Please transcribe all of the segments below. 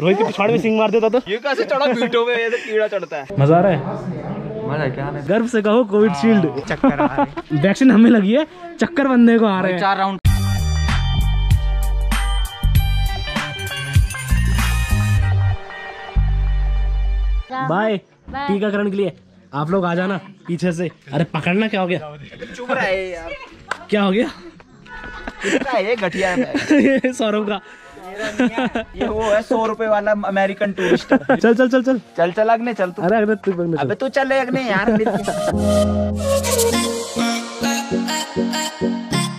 रोहित के पिछाड़ में सिंग मार देता तो ये कैसे चढ़ा बीटों में, ऐसे कीड़ा चढ़ता है। मजा आ रहा है, मजा क्या है। गर्व से कहो कोविड शील्ड। चक्कर आ रहे हैं, वैक्सीन हमें लगी है, चक्कर बंदे को आ रहे हैं। 4 राउंड। बाय टीकाकरण के लिए आप लोग आ जाना पीछे से। अरे पकड़ना, क्या हो गया, चुप रहा है यार, क्या हो गया ये गठिया है सौरभ का। ये वो है 100 रुपए वाला अमेरिकन टूरिस्ट। चल चल चल चल चल चल अग्नि चल तू। अरे अबे तू चल अग्नि यार।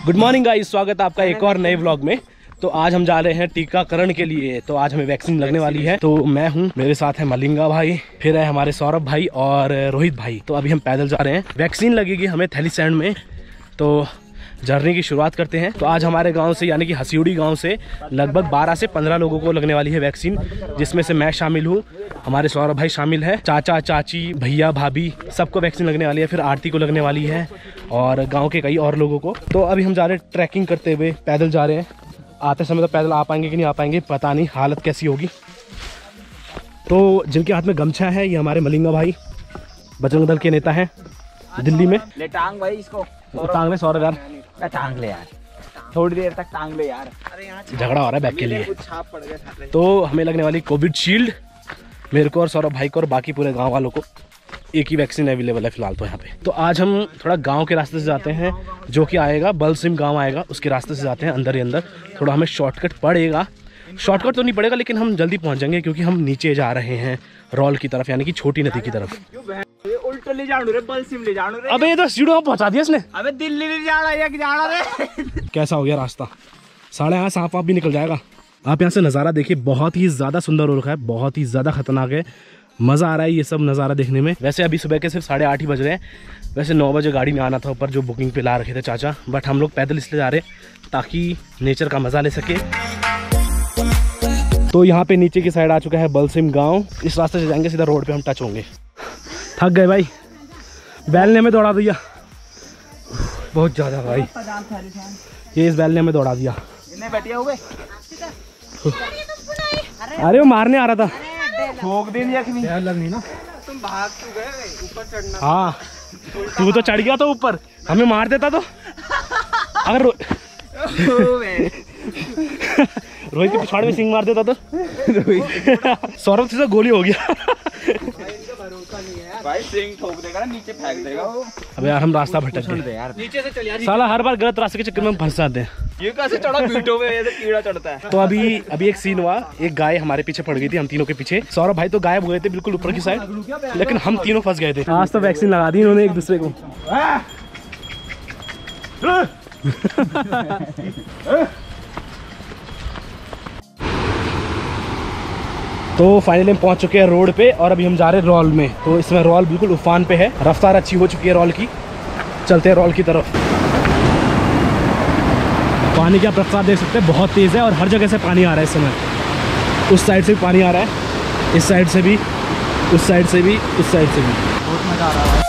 गुड मॉर्निंग गाइस, स्वागत है आपका एक और नए व्लॉग में। तो आज हम जा रहे हैं टीकाकरण के लिए। तो आज हमें वैक्सीन लगने वाली है। तो मैं हूँ, मेरे साथ है मलिंगा भाई, फिर है हमारे सौरभ भाई और रोहित भाई। तो अभी हम पैदल जा रहे हैं, वैक्सीन लगेगी हमें थैलीसैंड में। तो जर्नी की शुरुआत करते हैं। तो आज हमारे गांव से यानी कि हसीयुड़ी गांव से लगभग 12 से 15 लोगों को लगने वाली है वैक्सीन, जिसमें से मैं शामिल हूँ, हमारे सौरभ भाई शामिल है, चाचा चाची भैया भाभी सबको वैक्सीन लगने वाली है। फिर आरती को लगने वाली है और गाँव के कई और लोगों को। तो अभी हम जा रहे हैं ट्रैकिंग करते हुए, पैदल जा रहे हैं। आते समय तो पैदल आ पाएंगे कि नहीं आ पाएंगे पता नहीं, हालत कैसी होगी। तो जिनके हाथ में गमछा है ये हमारे मलिंगा भाई, बजरंग दल के नेता हैं दिल्ली में। ले टांग भाई इसको, टांग ले सौरभ यार, टांग ले यार, थोड़ी देर तक टांग ले यार। झगड़ा हो रहा है बैग के लिए। तो हमें लगने वाली कोविड शील्ड, मेरे को और सौरभ भाई को और बाकी पूरे गाँव वालों को एक ही वैक्सीन अवेलेबल है फिलहाल तो यहाँ पे। तो आज हम थोड़ा गांव के रास्ते से जाते हैं, जो कि आएगा बलसिम गांव आएगा, उसके रास्ते से जाते हैं अंदर ही अंदर। थोड़ा हमें शॉर्टकट पड़ेगा, शॉर्टकट तो नहीं पड़ेगा लेकिन हम जल्दी पहुँच जाएंगे, क्योंकि हम नीचे जा रहे हैं रॉल की तरफ यानी कि छोटी नदी की तरफ। अब ये तो सीढ़ियों में पहुँचा दिया इसने। अबे दिल्ली ले जाना रे। कैसा हो गया रास्ता, साढ़े यहाँ सांप वाप भी निकल जाएगा। आप यहाँ से नज़ारा देखिए, बहुत ही ज़्यादा सुंदर हो रखा है, बहुत ही ज़्यादा खतरनाक है। मज़ा आ रहा है ये सब नज़ारा देखने में। वैसे अभी सुबह के सिर्फ 8:30 ही बज रहे हैं। वैसे 9 बजे गाड़ी में आना था ऊपर, जो बुकिंग पे ला रखे थे चाचा, बट हम लोग पैदल इसलिए जा रहे हैं ताकि नेचर का मज़ा ले सके। तो यहाँ पे नीचे की साइड आ चुका है बलसिम गांव। इस रास्ते से जाएंगे, सीधा रोड पर हम टच होंगे। थक गए भाई, बैल ने हमें दौड़ा दिया बहुत ज़्यादा भाई, ये इस बैल ने हमें दौड़ा दिया। अरे वो मारने आ रहा था, तुम भाग क्यों गए ऊपर चढ़ना। हाँ तू तो चढ़ गया तो ऊपर, हमें मार देता तो। अगर रोहित के पिछाड़ में सिंग मार देता तो सौरभ से गोली हो गया। भरोसा नहीं है भाई, सिंग ठोक देगा नीचे फेंक देगा। अबे यार हम रास्ता भटक गए, साला हर बार गलत रास्ते के चक्कर में हम फंस जाते हैं। ये कैसे चढ़ा बीटों में, ऐसे कीड़ा चढ़ता है। तो अभी एक सीन हुआ, एक गाय हमारे पीछे पड़ गई थी, हम तीनों के पीछे। सौरभ भाई तो गायब हुए थे बिल्कुल ऊपर की साइड, लेकिन हम तीनों फंस गए थे। आज तो वैक्सीन लगा दी इन्होंने एक दूसरे को। तो फाइनली हम पहुंच चुके हैं रोड पे और अभी हम जा रहे हैं रॉल में। तो इसमें रॉल बिल्कुल उफान पे है, रफ्तार अच्छी हो चुकी है रॉल की। चलते हैं रॉल की तरफ। पानी की आप रफ्तार देख सकते हैं, बहुत तेज़ है और हर जगह से पानी आ रहा है इस समय। उस साइड से भी पानी आ रहा है, इस साइड से भी, उस साइड से भी, उस साइड से भी। बहुत मज़ा आ रहा है।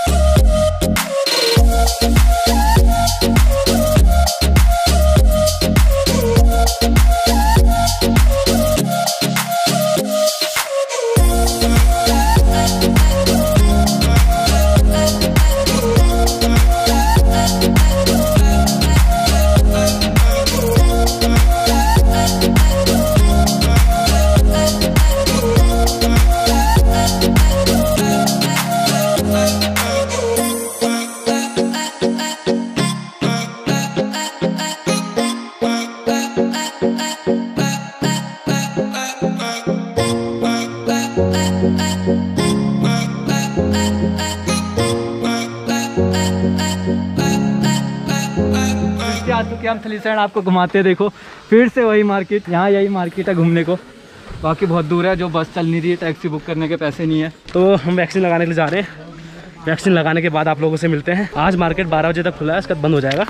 हम थलीसैंड आपको घुमाते देखो, फिर से वही मार्केट, यहाँ यही मार्केट है घूमने को। बाकी बहुत दूर है, जो बस चल नहीं रही है, टैक्सी बुक करने के पैसे नहीं है। तो हम वैक्सीन लगाने के लिए जा रहे हैं, वैक्सीन लगाने के बाद आप लोगों से मिलते हैं। आज मार्केट 12 बजे तक खुला है, इसका बंद हो जाएगा,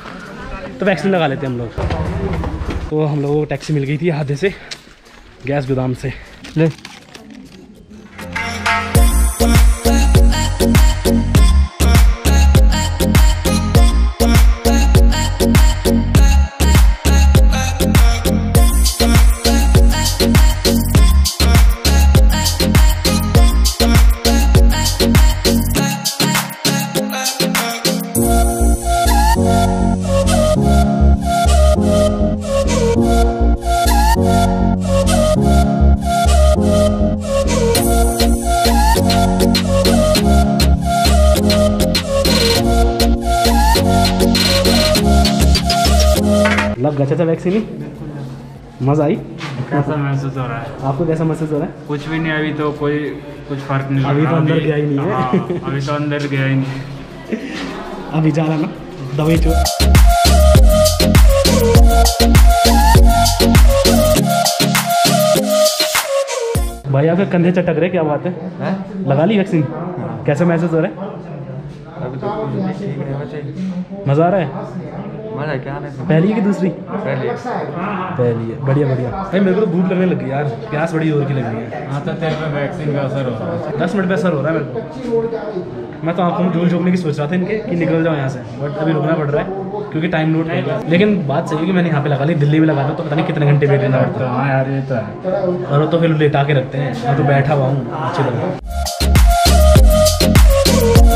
तो वैक्सीन लगा लेते हैं हम लोग। तो हम लोगों को टैक्सी मिल गई थी आधे से, गैस गोदाम से। ले आप गए थे वैक्सीन ही, मज़ा आई? कैसा महसूस हो रहा है आपको? कैसा महसूस हो रहा है? कुछ भी नहीं, अभी तो कोई कुछ फर्क नहीं, अभी तो अंदर गया ही नहीं है, अभी तो अंदर गया ही नहीं, अभी जा रहा ना दवाई चो। भाई आपके कंधे चटक रहे, क्या बात है? लगा ली वैक्सीन? कैसा महसूस हो रहा है? अभी तो मज़ा आ रहा है? मज़ा क्या है? पहली है कि दूसरी? पहली है। पहली है, बढ़िया बढ़िया। भाई मेरे को भूख लगने लगी यार, प्यास बड़ी जोर की लग रही है। हाँ तो तेरे पे वैक्सीन का असर हो रहा है, 10 मिनट पे असर हो रहा है मेरे को। मैं तो आँखों में धूल झोंकने की सोच रहा था इनके कि निकल जाओ यहाँ से, बट अभी रुकना पड़ रहा है क्योंकि टाइम लोड है। लेकिन बात सही है कि मैंने यहाँ पे लगा ली, दिल्ली में लगा था तो पता नहीं कितने घंटे वेट लेना पड़ता। हाँ यार ये तो है, और तो फिर लेटा के रखते हैं। मैं तो बैठा हुआ हूँ, अच्छी लगा।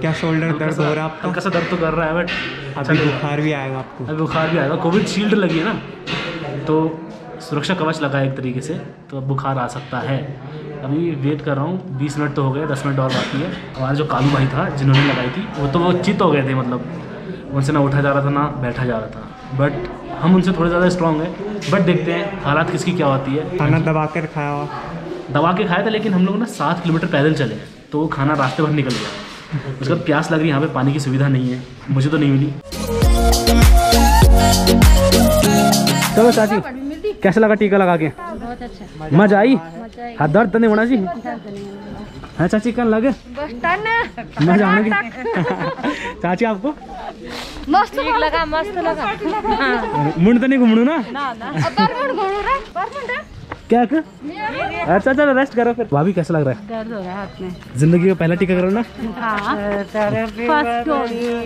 क्या शोल्डर दर्द हो रहा है आपका? हल्का सा दर्द तो कर रहा है बट अभी बुखार भी आएगा आपको। अभी बुखार भी आएगा, कोविड शील्ड लगी है ना, तो सुरक्षा कवच लगा है एक तरीके से, तो अब बुखार आ सकता है। अभी वेट कर रहा हूँ, 20 मिनट तो हो गए, 10 मिनट और बाकी है। हमारा जो कालू भाई था जिन्होंने लगाई थी वो तो वो चित हो गए थे, मतलब उनसे ना उठा जा रहा था ना बैठा जा रहा था, बट हम उनसे थोड़े ज़्यादा स्ट्रॉन्ग है। बट देखते हैं हालात किसकी क्या होती है। खाना दबा कर खाया हुआ, दबा के खाया था, लेकिन हम लोग ना 7 किलोमीटर पैदल चले तो खाना रास्ते भर निकल गया। उसके बाद प्यास लग रही है, यहाँ पे पानी की सुविधा नहीं है, मुझे तो नहीं मिली। चलो चाची कैसा लगा टीका लगा के? बहुत अच्छा, मजा आई? हाथ दर्द तो नहीं होना जी? हाँ चाची कल लगे मजा आने की। चाची आपको मस्त लगा? मस्त लगा। मुंड तो नहीं घुमड़ू ना? क्या कर? अच्छा चलो रेस्ट करो फिर। भाभी कैसा लग रहा है? दर्द हो रहा है हाथ में। जिंदगी का पहला टीका करो ना?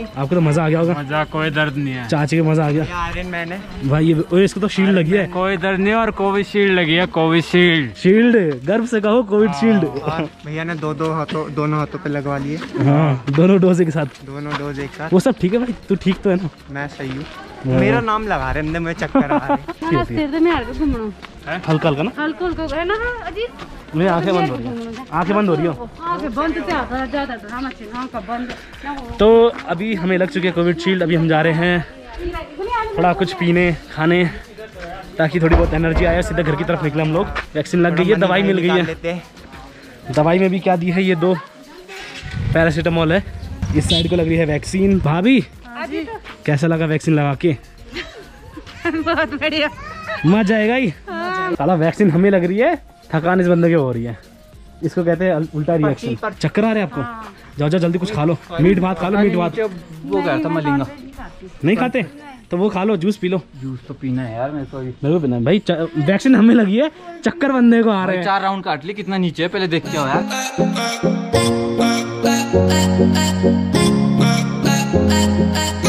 आपको तो मजा आ गया होगा? मजा, कोई दर्द नहीं है। चाची को मजा आ गया? आयरन मैंने भाई ये इसको तो शील्ड लगी है। कोई दर्द नहीं और कोविड शील्ड लगी है। कोविड शील्ड, शील्ड गर्व से कहो कोविड शील्ड। भैया ने दोनों हाथों पे लगवा लिए। हाँ दोनों डोज एक साथ? दोनों डोज एक साथ। वो सब ठीक है भाई, तू ठीक तो है ना? मैं सही हूँ, मेरा नाम लगा रहे अंदर में, चक्कर आ रहे हल्का हल्का ना, हल्का हल्का है ना अजीत। मेरी आंखें बंद हो रही हैं, आंखें बंद हो रही हो? आंखें बंद से आता ज़्यादा ड्रामा चाहिए, आंखें बंद। तो अभी हमें लग चुकी है कोविड शील्ड, अभी हम जा रहे हैं थोड़ा कुछ पीने खाने ताकि थोड़ी बहुत एनर्जी आए। सीधा घर की तरफ निकले हम लोग, वैक्सीन लग गई है, दवाई मिल गई है। दवाई में भी क्या दी है, ये 2 पैरासीटामोल है। इस साइड को लग रही है वैक्सीन। भाभी कैसा लगा वैक्सीन लगा के? बहुत बढ़िया, मजा आएगा ही। साला वैक्सीन हमें लग रही है, थकान इस बंदे के हो रही है। इसको कहते हैं उल्टा रिएक्शन। चक्कर आ रहे हैं आपको? जाओ जाओ जल्दी कुछ खा लो, मीट भात खा लो। मीट भात वो गया था मलिंगा, नहीं खाते तो वो खा लो, जूस पी लो। जूस तो पीना है यार मेरे को, मेरे को पीना है भाई। वैक्सीन हमें लगी है, चक्कर बंदे को आ रहे हैं। 4 राउंड काट ली, कितना नीचे है पहले देख के आओ यार।